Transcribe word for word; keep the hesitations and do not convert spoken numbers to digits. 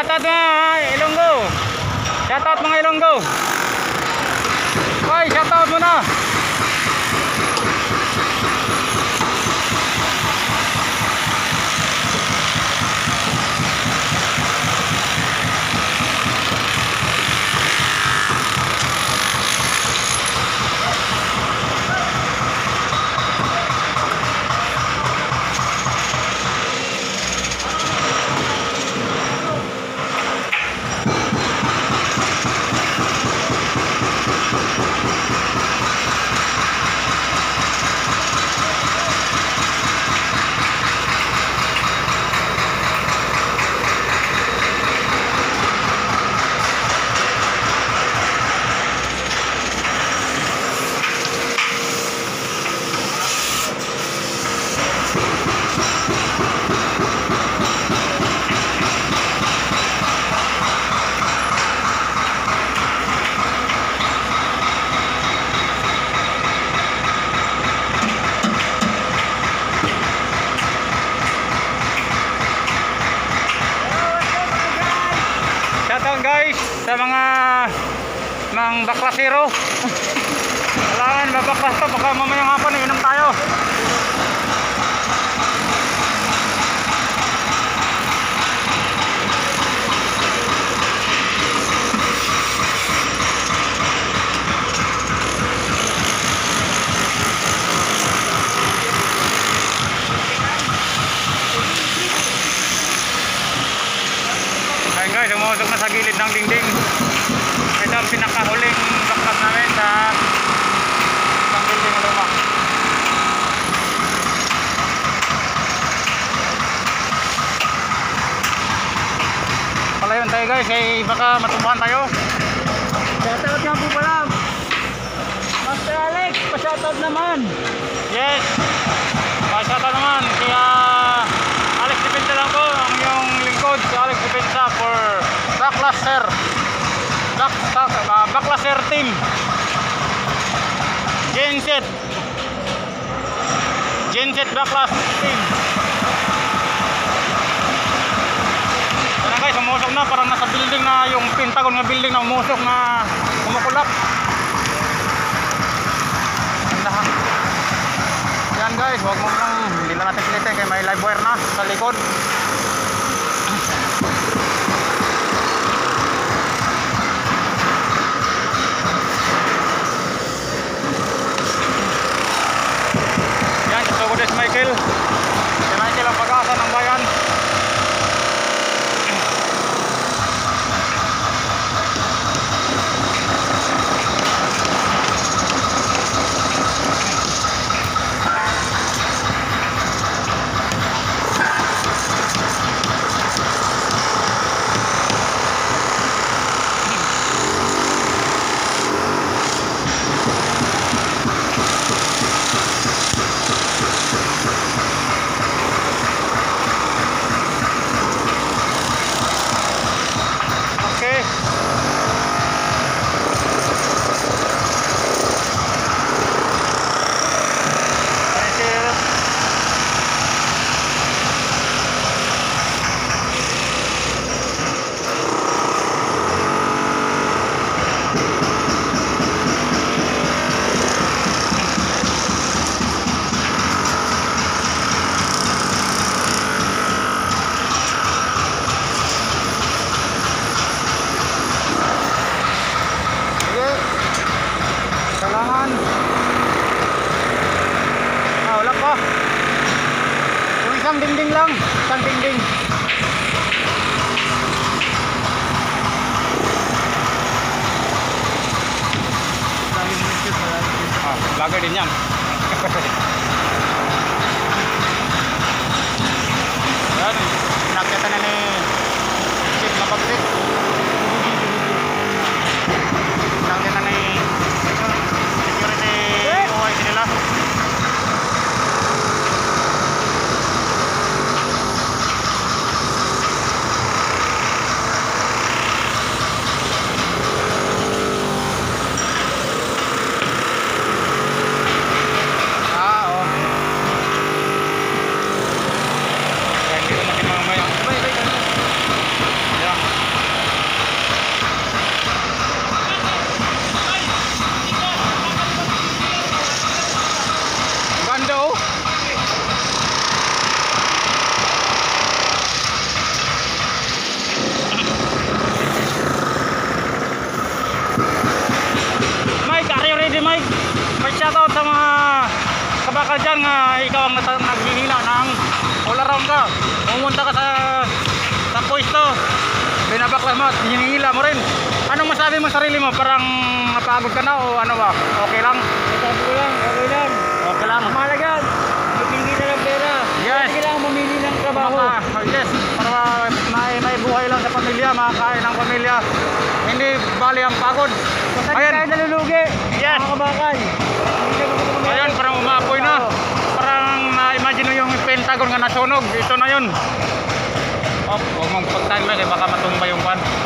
Shoutout mga Ilonggo. Shoutout mga Ilonggo. Hoy, shoutout muna. Sa mga mga baklasero. Kailangan mabaklas to, baka mamayang hapon iinom tayo. Tumutok na sa gilid ng dingding. Ito ang pinakahuling baklas namin sa isang building na luma. Palayon tayo guys, eh, baka matumbahan tayo. Shoutout nga po pala Master Alex, pa-shoutout naman. Yes, pa-shoutout naman kaya Alex Dipinta lang po ang yung lingkod, si Alex Dipinta for Baklaser, bak, bak, uh, Baklaser team Genset Genset Baklas team. Ayan guys, umusok na, parang nasa building na yung Pentagon na building na umusok na kumukulap. Ayan guys, huwag mo nang, hindi na natin silitin kaya may live wire na sa likod. Yes, Michael. Si Michael ang pag-asa ng bayan. Dingding lang, isang dingding. Ah, bagay din yan. Yan, nakita na ni Chip na pag-trip. Nakita na ni security O I C nila. Bye, bye, bye. na ikaw ang naghihila ng all around ka, pumunta ka sa sa pwesto, binabaklas mo at hinihila mo rin. Anong masabi mo sa sarili mo? Parang napagod ka na o ano ba? Okay lang? Masabi ko lang, okay lang. Okay lang. Mahalaga, magpili na ng pera. Yes. Hindi lang mamili ng trabaho. Maka, yes, para may, may buhay lang sa pamilya, makakain ng pamilya. Hindi bali ang pagod. Basta di tayo nalulugi. Yes. Makakabakan. Ayan, parang umapoy na. Parang na-imagine mo yung Pentagon nga nasunog. Ito na yun. Huwag mong pagtime, baka matumbay yung pan.